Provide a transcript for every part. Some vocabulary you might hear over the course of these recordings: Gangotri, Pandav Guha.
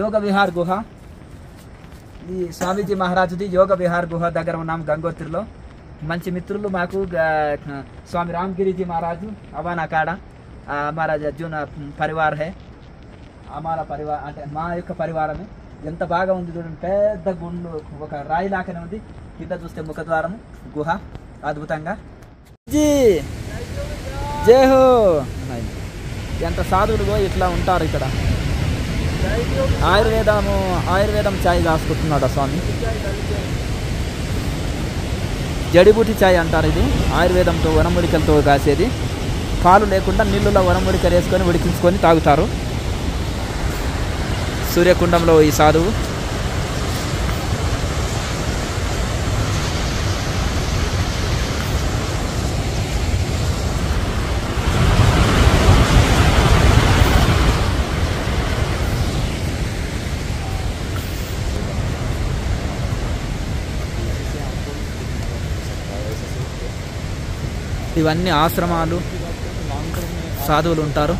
ಯೋಗ ವಿಹಾರ ಗುಹಾ ఈ స్వామీజీ మహారాజుది యోగ విహార్ గుహ దగ్గర ఉన్నాం గంగోత్రిలో. మంచి మిత్రులు మాకు స్వామి రామగిరిజీ మహారాజు అవానా కాడ మహారాజ అర్జున పరివార్ హే అమాల పరివార్ అంటే మా యొక్క పరివారమే. ఎంత బాగా ఉంది చూడండి, పెద్ద గుండు ఒక రాయి లాగానే ఉంది, కింద చూస్తే ముఖద్వారము గుహ అద్భుతంగా. జీ జై హో. ఎంత సాధువులుగో ఇట్లా ఉంటారు ఇక్కడ. आयुर्वेदम चाय दाचुकुंटुन्नाडु स्वामी, जड़ीबूटी चाय अंटारु इदी. आयुर्वेदम तो वनमूलिकलतो कासेदी, पालु लेकुंडा नीळ्ळलो वनमूलिकलु वेसुकोनि उडिकिंचुकोनि तागुतारु. सूर्यकुंडंलो ई साधुवु ఇవన్నీ ఆశ్రమాలు, సాధువులు ఉంటారు.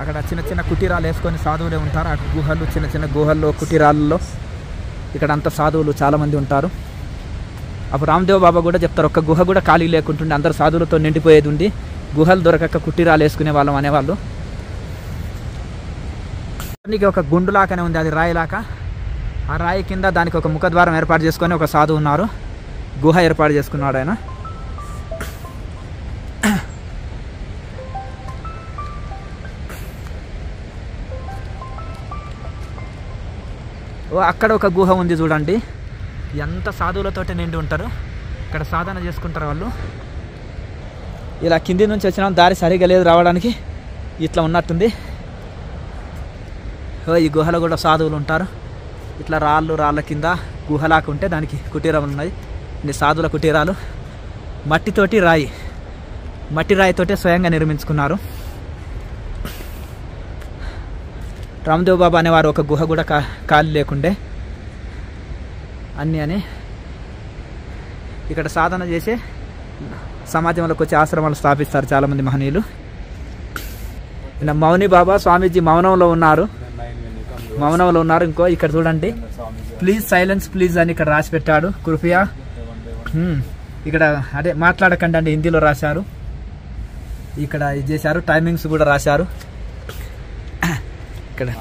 అక్కడ చిన్న చిన్న కుటీరాలు వేసుకొని సాధువులే ఉంటారు. అక్కడ గుహలు, చిన్న చిన్న గుహల్లో కుటీరాల్లో ఇక్కడ అంతా సాధువులు చాలామంది ఉంటారు. అప్పుడు రామ్దేవ్ బాబా కూడా చెప్తారు, ఒక్క గుహ కూడా ఖాళీ లేకుంటుండే, అందరు సాధువులతో నిండిపోయేది ఉండి, గుహలు దొరకక కుటీరాలు వేసుకునే వాళ్ళం అనేవాళ్ళు. దానికి ఒక గుండులాగానే ఉంది, అది రాయిలాగా. ఆ రాయి కింద దానికి ఒక ముఖద్వారం ఏర్పాటు చేసుకొని ఒక సాధువు ఉన్నారు, గుహ ఏర్పాటు చేసుకున్నాడు ఆయన. అక్కడ ఒక గుహ ఉంది చూడండి, ఎంత సాధువులతోటి నిండి ఉంటారు. ఇక్కడ సాధన చేసుకుంటారు వాళ్ళు. ఇలా కింది నుంచి వచ్చినా దారి సరిగా లేదు రావడానికి, ఇట్లా ఉన్నట్టుంది. ఈ గుహలో కూడా సాధువులు ఉంటారు. ఇట్లా రాళ్ళు రాళ్ళ కింద గుహలాగా ఉంటే దానికి కుటీరాలు ఉన్నాయి. ఇది సాధువుల కుటీరాలు, మట్టితోటి రాయి, మట్టి రాయితోటే స్వయంగా నిర్మించుకున్నారు. రామ్దేవ్ బాబా అనేవారు ఒక గుహ కూడా ఖాళీ లేకుండే అన్నీ అని. ఇక్కడ సాధన చేసే సమాజంలోకి వచ్చి ఆశ్రమాలు స్థాపిస్తారు చాలామంది మహనీయులు. నిన్న మౌని బాబా స్వామీజీ మౌనంలో ఉన్నారు, ఇంకో ఇక్కడ చూడండి, ప్లీజ్ సైలెన్స్ ప్లీజ్ అని ఇక్కడ రాసి పెట్టాడు. కృపయా ఇక్కడ అదే మాట్లాడకండి అండి హిందీలో రాశారు. ఇక్కడ ఇది చేశారు, టైమింగ్స్ కూడా రాశారు. ఇక్కడ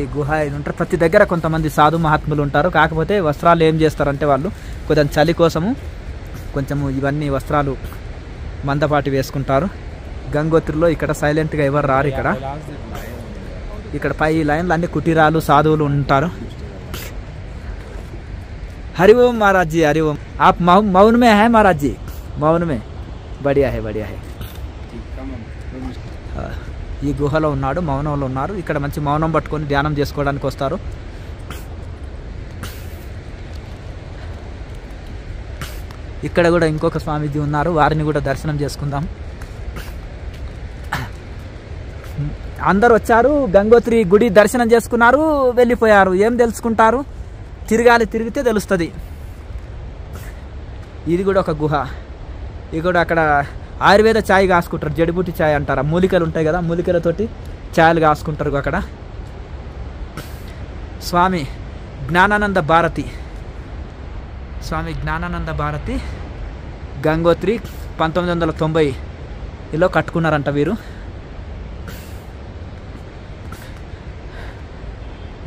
ఈ గుహ ఇది ఉంటారు. ప్రతి దగ్గర కొంతమంది సాధు మహాత్ములు ఉంటారు. కాకపోతే వస్త్రాలు ఏం చేస్తారంటే వాళ్ళు కొంచెం చలి కోసము కొంచెము ఇవన్నీ వస్త్రాలు మందపాటి వేసుకుంటారు. గంగోత్రిలో ఇక్కడ సైలెంట్గా ఎవరు రారు. ఇక్కడ పై లైన్లు అన్ని కుటీరాలు, సాధువులు ఉంటారు. హరి ఓం మహారాజ్ జీ, హరి ఓం. ఆప్ మౌనమే హై మహారాజ్ జీ, మౌనమే బడియా హై, బడియా హై. ఈ గుహలో ఉన్నాడు, మౌనంలో ఉన్నారు. ఇక్కడ మంచి మౌనం పట్టుకొని ధ్యానం చేసుకోవడానికి వస్తారు. ఇక్కడ కూడా ఇంకొక స్వామీజీ ఉన్నారు, వారిని కూడా దర్శనం చేసుకుందాం. అందరు వచ్చారు, గంగోత్రి గుడి దర్శనం చేసుకున్నారు, వెళ్ళిపోయారు. ఏం తెలుసుకుంటారు? తిరగాలి, తిరిగితే తెలుస్తుంది. ఇది కూడా ఒక గుహ. ఇది కూడా అక్కడ ఆయుర్వేద ఛాయ్ కాసుకుంటారు, జడిబుట్టి ఛాయ్ అంటారు. మూలికలు ఉంటాయి కదా, మూలికలతోటి ఛాయలు కాసుకుంటారు. అక్కడ స్వామి జ్ఞానానంద భారతి, గంగోత్రి 1990లో కట్టుకున్నారంట వీరు.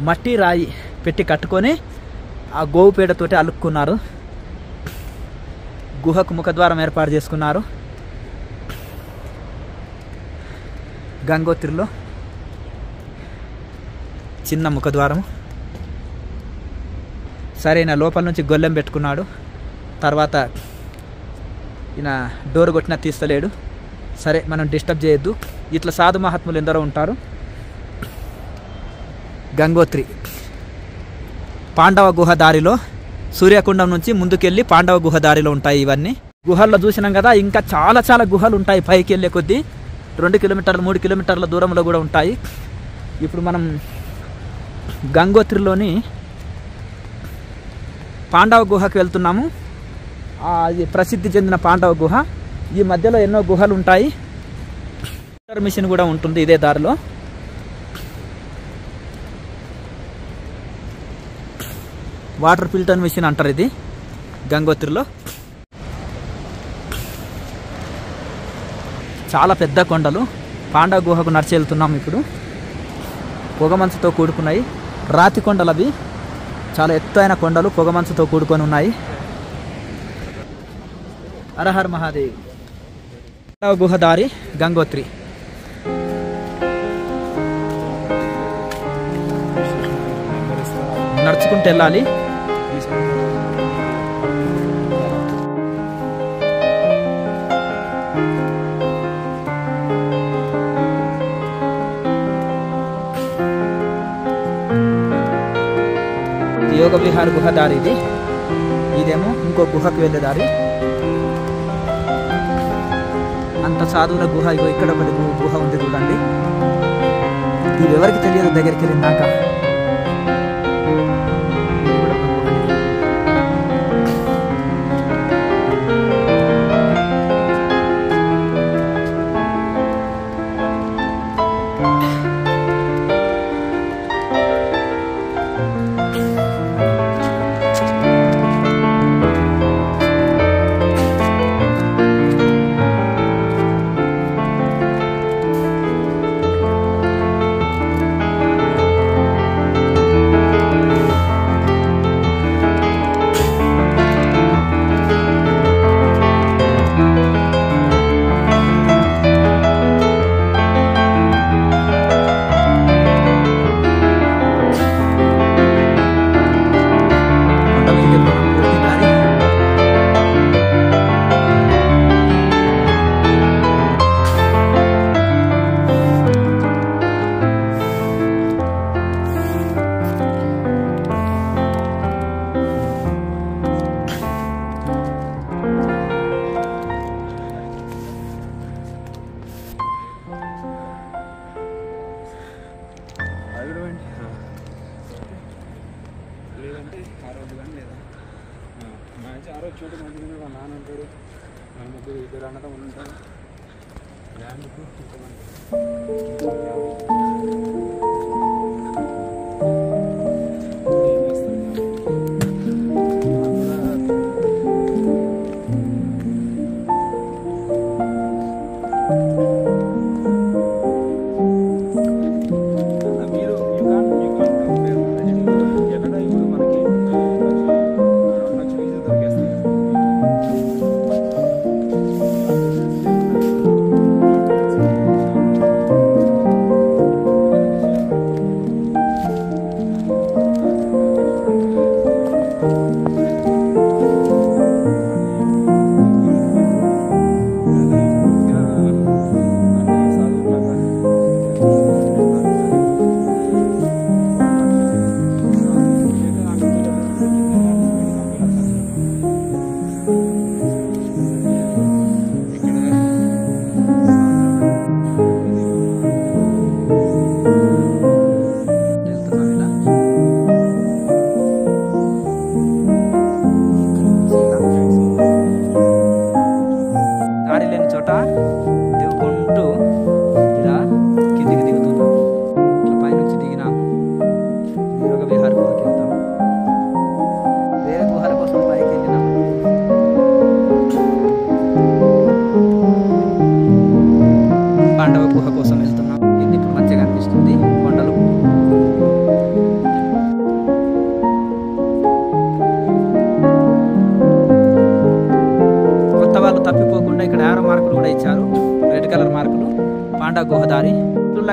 మట్టి రాయి పెట్టి కట్టుకొని ఆ గోవు పేడతోటి అలుక్కున్నారు. గుహకు ముఖద్వారం ఏర్పాటు చేసుకున్నారు గంగోత్రిలో. చిన్న ముఖద్వారం సరైన లోపల నుంచి గొల్లెం పెట్టుకున్నాడు. తర్వాత ఈయన డోర్ కొట్టినా తీస్తలేడు. సరే మనం డిస్టర్బ్ చేయొద్దు. ఇట్లా సాధు మహాత్ములు ఎందరో ఉంటారు. గంగోత్రి పాండవ గుహ దారిలో సూర్యకుండం నుంచి ముందుకెళ్ళి పాండవ గుహ దారిలో ఉంటాయి ఇవన్నీ. గుహల్లో చూసినాం కదా, ఇంకా చాలా చాలా గుహలు ఉంటాయి పైకి వెళ్ళే కొద్దీ, 2 కిలోమీటర్లు 3 కిలోమీటర్ల దూరంలో కూడా ఉంటాయి. ఇప్పుడు మనం గంగోత్రిలోని పాండవ గుహకు వెళ్తున్నాము. అది ప్రసిద్ధి చెందిన పాండవ గుహ. ఈ మధ్యలో ఎన్నో గుహలు ఉంటాయి. మిషన్ కూడా ఉంటుంది ఇదే దారిలో. వాటర్ ఫిల్టర్ మిషన్ అంటారు ఇది గంగోత్రిలో. చాలా పెద్ద కొండలు. పాండవ గుహకు నడిచి వెళ్తున్నాం ఇప్పుడు. పొగమంచుతో కూడుకున్నాయి, రాతి కొండలు అవి. చాలా ఎత్తైన కొండలు, పొగమంచుతో కూడుకొని ఉన్నాయి. హరహర్ మహాదేవ్. పాండవ గుహ దారి గంగోత్రి. నడుచుకుంటూ వెళ్ళాలి. యోగ విహార్ గుహ దారి ఇది. ఇదేమో ఇంకో గుహకు వెళ్ళే దారి. అంత సాధువుల గుహ. ఇగో ఇక్కడ ఒకటి గుహ ఉంది చూడండి. ఇది ఎవరికి తెలియదు, దగ్గరికి వెళ్ళినాక.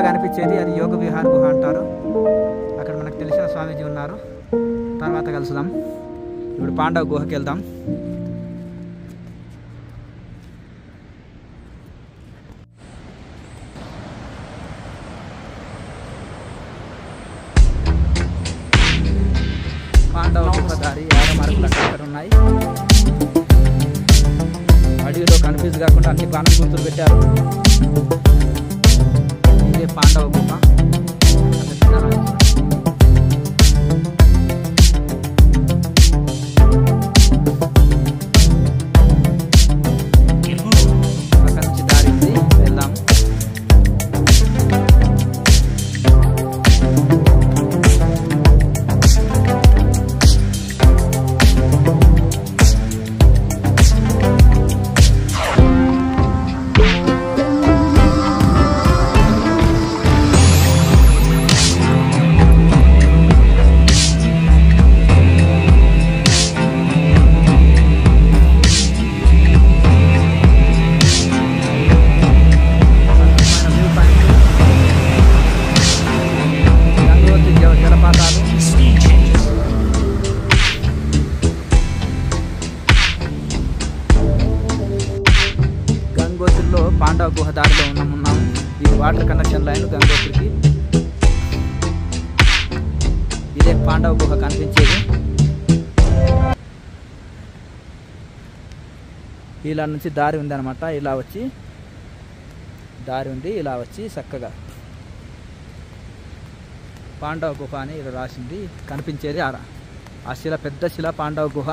కనిపించేది అది యోగ విహార్ గుహ అంటారు. అక్కడ మనకు తెలిసిన స్వామీజీ ఉన్నారు, తర్వాత కలుసుదాం. ఇప్పుడు పాండవ గుహకి వెళ్దాం. पांडव पदारी आर मार्ग अड़ो कंफ्यूज का अभी बाण गुर्तुटे पांडव गुहा पांडव गुह दारिलो उन्नाम वाटर कनेक्शन लाइन गंगोत्री की इदे पांडव गुह कनिपिंचेदी इला नुंची दारी उंदन्नमाट इला वच्ची दारी उंदी इला वच्ची चक्कगा पांडव गुह अनि इला रासिंदी कनिपिंचेदी आ शिला पेद्द शिला पांडव गुह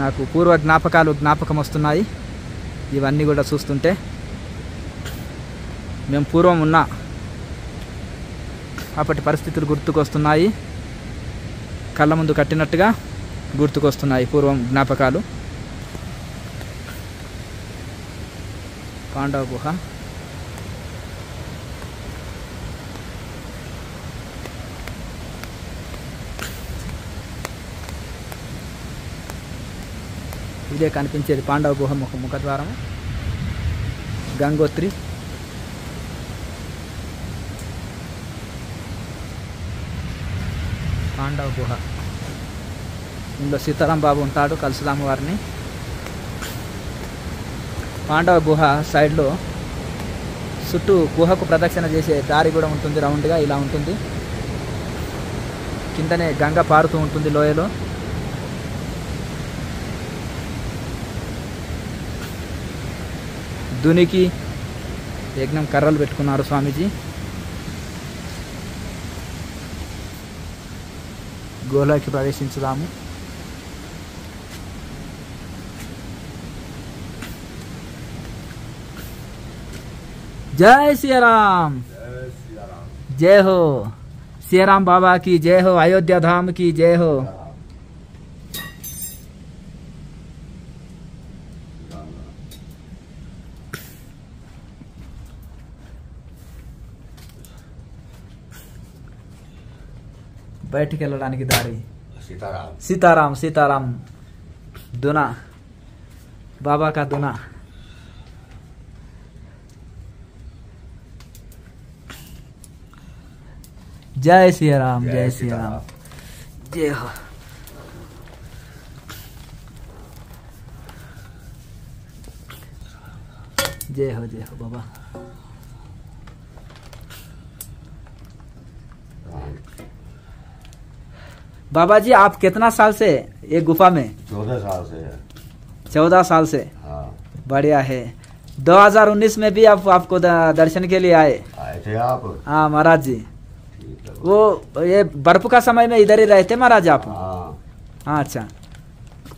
నాకు పూర్వ జ్ఞాపకాలు జ్ఞాపకం వస్తున్నాయి ఇవన్నీ కూడా చూస్తుంటే మేము పూర్వం ఉన్న అప్పటి పరిస్థితులు గుర్తుకొస్తున్నాయి కళ్ళ ముందు కట్టినట్టుగా గుర్తుకొస్తున్నాయి పూర్వం జ్ఞాపకాలు పాండవ గుహ ఇదే కనిపించేది పాండవ గుహ ముఖద్వారం గంగోత్రి పాండవ గుహ ఇందులో సీతారాం బాబు ఉంటాడు కల్సలామ వారిని పాండవ గుహ సైడ్లో చుట్టూ గుహకు ప్రదక్షిణ చేసే దారి కూడా ఉంటుంది రౌండ్గా ఇలా ఉంటుంది కిందనే గంగ పారుతూ ఉంటుంది లోయలో దునికి యజ్ఞం కర్రలు పెట్టుకున్నారు స్వామీజీ గోలాకి ప్రవేశించుదాము జై శ్రీరామ్ జై హో శ్రీరామ్ బాబా కి జై హో అయోధ్య ధామ్ కి జై హో బయటికి వెళ్ళడానికి దారి సీతారాం సీతారాం సీతారాం దునా బాబా కా దునా జై శ్రీరామ్ జై శ్రీరామ్ జై హో జై హో జై హో బాబా बाबा जी आप कितना साल से ये गुफा में 14 साल से 14 साल से हाँ। बढ़िया है 2019 में भी आपको दर्शन के लिए आए थे आप हाँ महाराज जी वो ये बर्फ का समय में इधर ही रहते महाराज आप हाँ अच्छा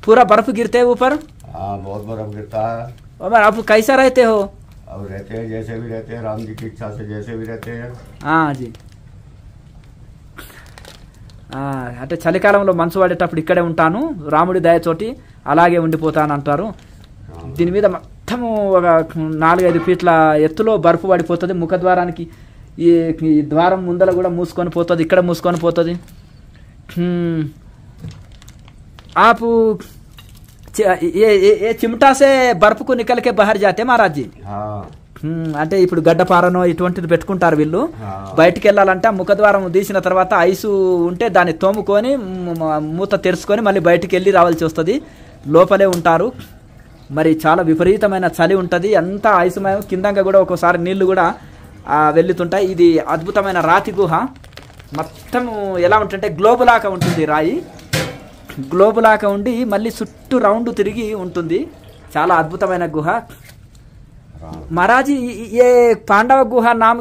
पूरा बर्फ गिरते है ऊपर हाँ बहुत बर्फ गिरता है और आप कैसा रहते हो अब रहते हैं जैसे भी रहते हैं राम जी की इच्छा से जैसे भी रहते हैं हाँ जी అంటే చలికాలంలో మనసు వాడేటప్పుడు ఇక్కడే ఉంటాను రాముడి దయతోటి అలాగే ఉండిపోతాను అంటారు దీని మీద మొత్తము ఒక 4-5 ఫీట్ల ఎత్తులో బర్ఫు పడిపోతుంది ముఖద్వారానికి ఈ ద్వారం ముందర కూడా మూసుకొని పోతుంది ఇక్కడ మూసుకొని పోతుంది ఆపు ఏ చిమటాసే బర్ఫుకు నికలకే బహర్ జాతే మహారాజ్ జీ అంటే ఇప్పుడు గడ్డపారనో ఇటువంటిది పెట్టుకుంటారు వీళ్ళు బయటికి వెళ్ళాలంటే ముఖద్వారం తీసిన తర్వాత ఐసు ఉంటే దాన్ని తోముకొని మూత తెరుచుకొని మళ్ళీ బయటికి వెళ్ళి రావాల్సి వస్తుంది లోపలే ఉంటారు మరి చాలా విపరీతమైన చలి ఉంటుంది అంతా ఐసుమయం కిందంగా కూడా ఒక్కోసారి నీళ్లు కూడా వెల్లుతుంటాయి. ఇది అద్భుతమైన రాతి గుహ. మొత్తం ఎలా ఉంటుందంటే గ్లోబులాగా ఉంటుంది, రాయి గ్లోబులాగా ఉండి మళ్ళీ చుట్టూ రౌండ్ తిరిగి ఉంటుంది. చాలా అద్భుతమైన గుహ. महाराज ये पांडव गुहा नाम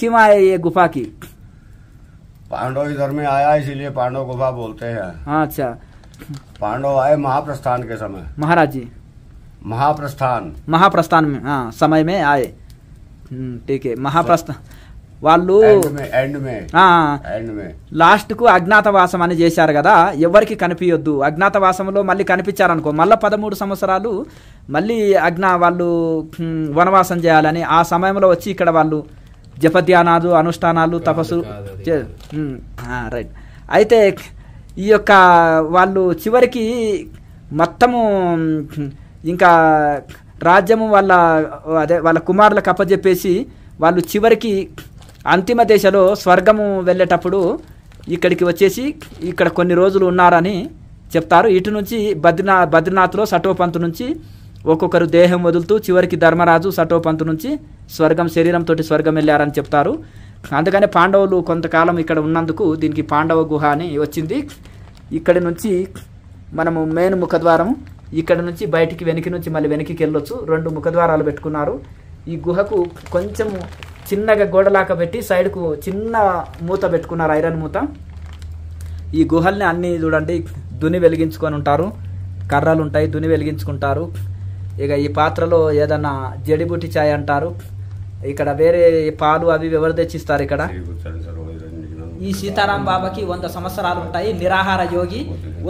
क्यों आया ये गुफा की? पांडव इधर में आया इसीलिए पांडव गुफा बोलते हैं। अच्छा, पांडव आए महाप्रस्थान के समय। महाराज जी महाप्रस्थान में हाँ समय में आए। ठीक है, महाप्रस्थान वालू एंड में लास्ट को अज्ञातवासम అని చేశారు కదా, ఎవరికి కనిపియొద్దు. అజ్ఞాతవాసంలో మళ్ళీ కనిపించారనుకో మళ్ళీ 13 సంవత్సరాలు మళ్ళీ వాళ్ళు వనవాసం చేయాలని ఆ సమయంలో వచ్చి ఇక్కడ వాళ్ళు జపధ్యానాలు అనుష్ఠానాలు తపస్సు. రైట్. అయితే ఈ యొక్క వాళ్ళు చివరికి మొత్తము ఇంకా రాజ్యము వాళ్ళ అదే వాళ్ళ కుమారులకు అప్పచెప్పేసి వాళ్ళు చివరికి अंतिम दशलो स्वर्गम वेल्लेटप्पुडु इक्कडिकी वच्चेसी इक्कड कोन्नि रोजुलु उन्नारनि चेप्तारु. इटु नुंचि बद्रीनाथ्लो सटोपंत नुंचि ओक्कोक्करु देहं वदुलुतू चिवरिकी धर्मराजु सटोपंत नुंचि स्वर्गम शरीरंतोटी स्वर्गम वेल्लारनि चेप्तारु. अंदुकने पांडवुलु కొంతకాలం इक्कड उन्नंदुकु दीनिकी पांडव गुह अनि वच्चिंदी. इक्कड नुंचि मनमु मेन मुखद्वारम इक्कड नुंचि बयटिकी वेनकि नुंचि मल्ली वेनकिकि वेल्लొచ్చు. रेंडु मुखद्वारालु पेट्टुकुन्नारु. ई गुहकु కొంచెం చిన్నగా గోడలాగా పెట్టి సైడ్ కు చిన్న మూత పెట్టుకున్నారు, ఐరన్ మూత. ఈ గుహల్ని అన్ని చూడండి దుని వెలిగించుకొని ఉంటారు, కర్రలు ఉంటాయి దుని వెలిగించుకుంటారు. ఇక ఈ పాత్రలో ఏదైనా జడిబుట్టి చాయ్ అంటారు. ఇక్కడ వేరే పాలు అవి ఎవరు తెచ్చిస్తారు? ఇక్కడ ఈ సీతారాం బాబాకి 100 సంవత్సరాలు ఉంటాయి. నిరాహార యోగి,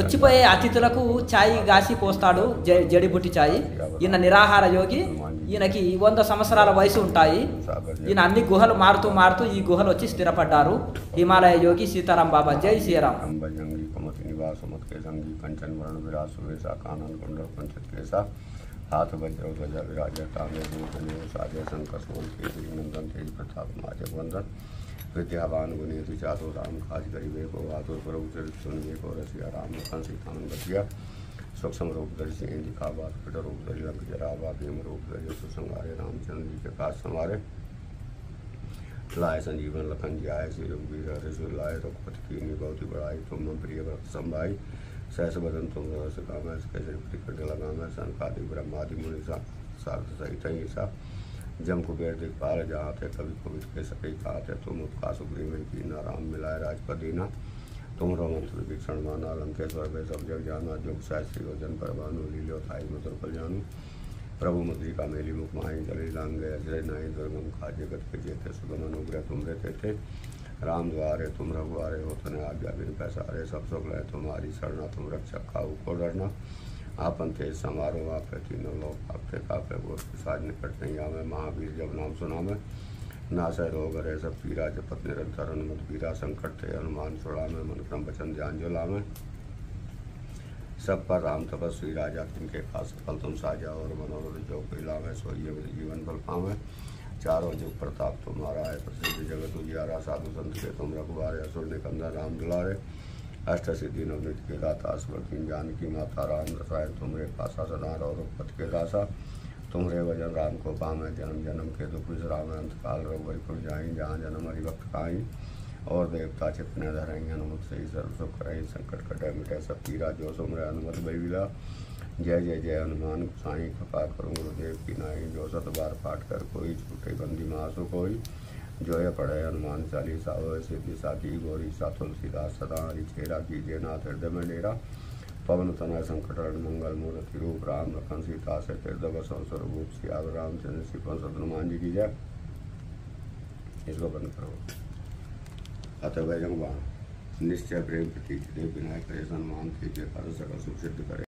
వచ్చిపోయే అతిథులకు చాయ్ గాసి పోస్తాడు జడిబుట్టి చాయ్. ఈయన నిరాహార యోగి, ఈయనకి 100 సంవత్సరాల వయసు ఉంటాయి. ఈయన అన్ని గుహలు మారుతూ మారుతూ ఈ గుహలు వచ్చి స్థిరపడ్డారు. హిమాలయ యోగి సీతారాం బాబా. జై శ్రీరామ్. विद्यावान गुणी चारो राम खास गरीबे को आतुर प्रभु सुनिए को रसिया राम लखन सीतानंद बसिया सूक्ष्म रूप दर्शी दिखावाद कट रूप दर्ज लंक जरावा भीम रूप दर्ज सुसंगारे रामचंद्र जी के काश संवारे लाए संजीवन लखन जी आए श्री रघुवीर हरे सुर लाए रघुपति की बहुत ही बड़ाई तुम प्रिय भक्त संभाई सहस बदन तुम सका मैं श्री कट लगा मैं सनकादि ब्रह्मादि मुनिषा सार्थ सहित ईसा जम कुबेर देख पा रहे जहाँ थे कभी कभी के सके कहा थे तुम उपका सुग्रीवन कीना राम मिलाए राजपद दीना तुम रोमंत्र भीषण माना लंकेश्वर में सब जग जाना जोग शास्त्री योजन पर बानु लीलो थाई मधुर पर जानू प्रभु मुद्रिका मेली मुख माही चले लांग गए अजय नाई दुर्गम खा जगत के जेते सुगम अनुग्रह तुम रहते थे राम द्वारे तुम रघुआरे हो तने आज्ञा बिन पैसा रे सब सुख लय तुम्हारी शरणा तुम रक्षक का ऊपर डरना आपन तेज समारोह आप तीनों लोग आपके काफे बोझ साज निकट नहीं आवे महावीर जब नाम सुना में ना सह रोग रहे सब पीरा जपत निरंतर हनुमत पीरा संकट थे हनुमान छोड़ा में मन क्रम बचन ध्यान जोला में सब पर राम तपस्वी राजा तिनके पास फल तुम साजा और मनोरथ जो पीला में सोइये जीवन फल पावे चारों जुग प्रताप तुम्हारा है प्रसिद्ध जगत उजियारा साधु संत के तुम रघुवारे असुर निकंदा राम दुलारे अष्ट सिद्धि नवनीत के दाता स्वर्गीन जानकी माता राम रसायन तुमरे पासा सदा और पथ के दासा तुमरे वजन राम को पामे जन्म जन्म के दुख विश्राम अंत काल रघुपुर जाई जहाँ जन्म हरिभक्त खाई और देवता छिपने धरेंगे हनुमत सही सर्व सुख रही संकट कटे मिटे सब पीरा जो सुमरे हनुमत बैबिला जय जय जय हनुमान साई कृपा करूँ गुरुदेव की नाई जो सत बार पाठ कर कोई छूटे बंदी महासु कोई जो है पढ़े हनुमान चालीसा हो सिद्धि साखी गौरी सा तुलसीदास सदा हरि चेरा की जयनाथ हृदय में डेरा पवन तनय संकट मंगल मूर्ति रूप राम लखन सीता से हृदय स्वरूप सियावर रामचंद्र श्रीपन सत हनुमान जी की जय. इसको बंद करो. अतः भजन निश्चय प्रेम प्रतीक देव विनायक हनुमान की जय कर सकल सुख सिद्ध करे.